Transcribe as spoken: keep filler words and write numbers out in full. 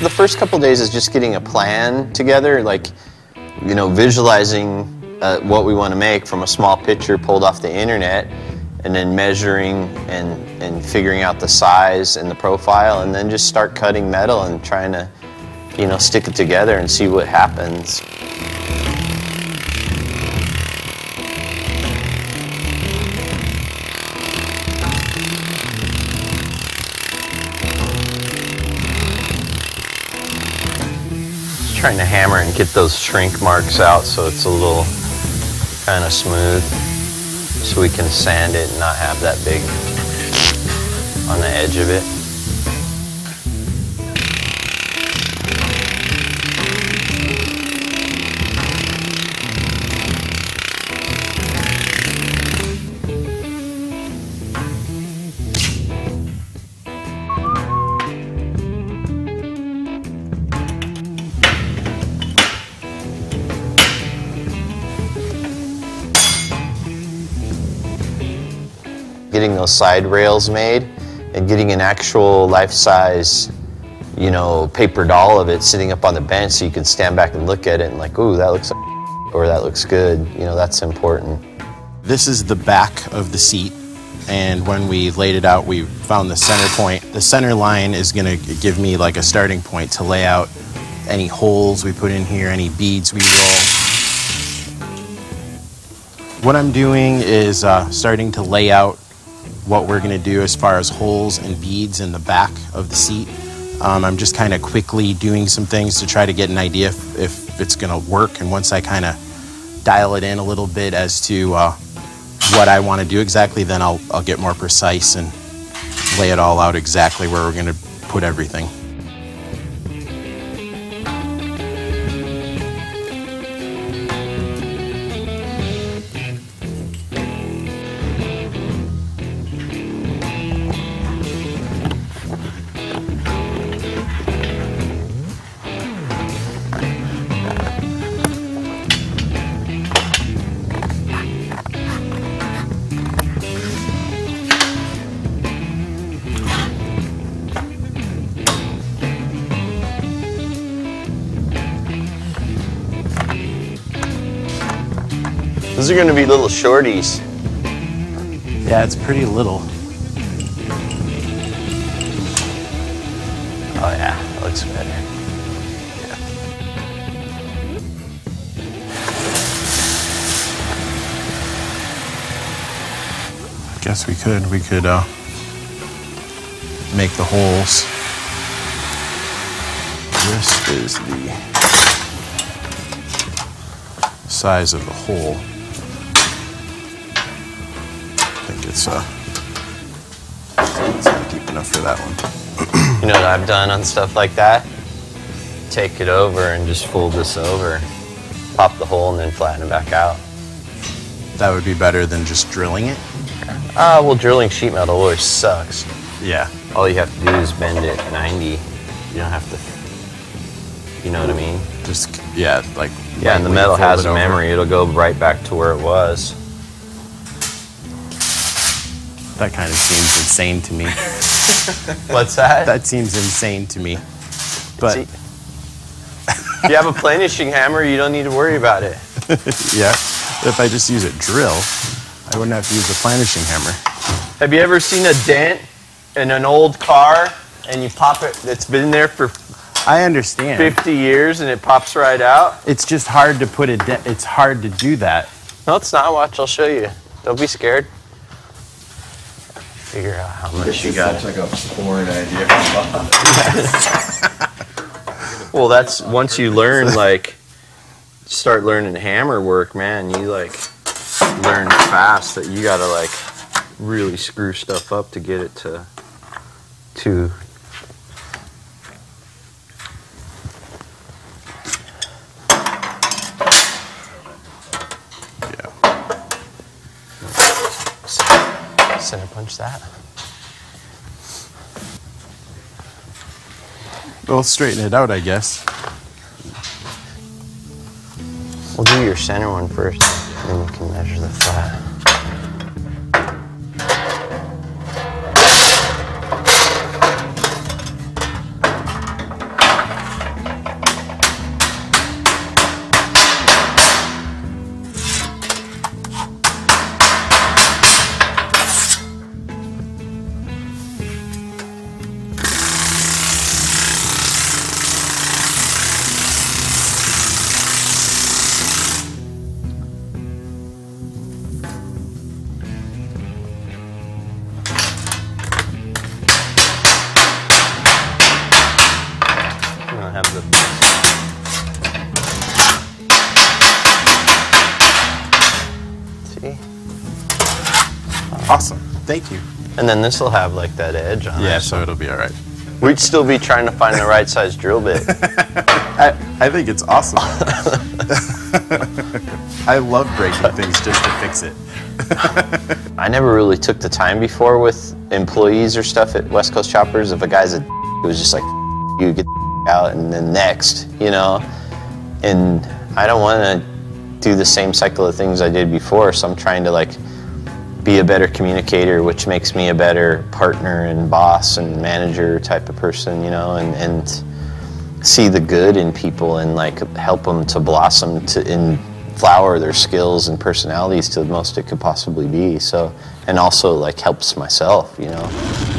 The first couple days is just getting a plan together, like, you know, visualizing uh, what we want to make from a small picture pulled off the internet, and then measuring and, and figuring out the size and the profile, and then just start cutting metal and trying to, you know, stick it together and see what happens. Trying to hammer and get those shrink marks out so it's a little kind of smooth, so we can sand it and not have that big on the edge of it. Getting those side rails made and getting an actual life-size, you know, paper doll of it sitting up on the bench so you can stand back and look at it and like, ooh, that looks like, or that looks good. You know, that's important. This is the back of the seat, and when we laid it out, we found the center point. The center line is gonna give me like a starting point to lay out any holes we put in here, any beads we roll. What I'm doing is uh, starting to lay out what we're going to do as far as holes and beads in the back of the seat. Um, I'm just kind of quickly doing some things to try to get an idea if, if it's going to work, and once I kind of dial it in a little bit as to uh, what I want to do exactly, then I'll, I'll get more precise and lay it all out exactly where we're going to put everything. Those are going to be little shorties. Yeah, it's pretty little. Oh yeah, that looks better. Yeah. I guess we could. We could uh, make the holes. This is the size of the hole. So it's not deep enough for that one. You know what I've done on stuff like that? Take it over and just fold this over. Pop the hole and then flatten it back out. That would be better than just drilling it? Ah, uh, well, drilling sheet metal always sucks. Yeah. All you have to do is bend it ninety. You don't have to, you know what I mean? Just, yeah, like... Yeah, and the metal has a memory. It'll go right back to where it was. That kind of seems insane to me. What's that? That seems insane to me. But you have a planishing hammer, you don't need to worry about it. Yeah, if I just use a drill, I wouldn't have to use a planishing hammer. Have you ever seen a dent in an old car and you pop it, it's been there for I understand. fifty years and it pops right out? It's just hard to put a dent, it's hard to do that. No, it's not. Watch, I'll show you. Don't be scared. Figure out how much this you got. This like a porn idea. Well, that's once you learn, like, start learning hammer work, man, you, like, learn fast that you gotta, like, really screw stuff up to get it to, to. Center punch that. We'll straighten it out, I guess. We'll do your center one first, and then you can measure the flat. have the mix. See? Awesome. Thank you. And then this will have like that edge on it. Yeah, so it'll be all right. We'd still be trying to find the right size drill bit. I, I think it's awesome. I love breaking things just to fix it. I never really took the time before with employees or stuff at West Coast Choppers. If a guy's a d it was just like, you get the d out and then next, you know? And I don't want to do the same cycle of things I did before, so I'm trying to like be a better communicator, which makes me a better partner and boss and manager type of person, you know, and, and see the good in people and like help them to blossom to and flower their skills and personalities to the most it could possibly be. So, and also like helps myself, you know.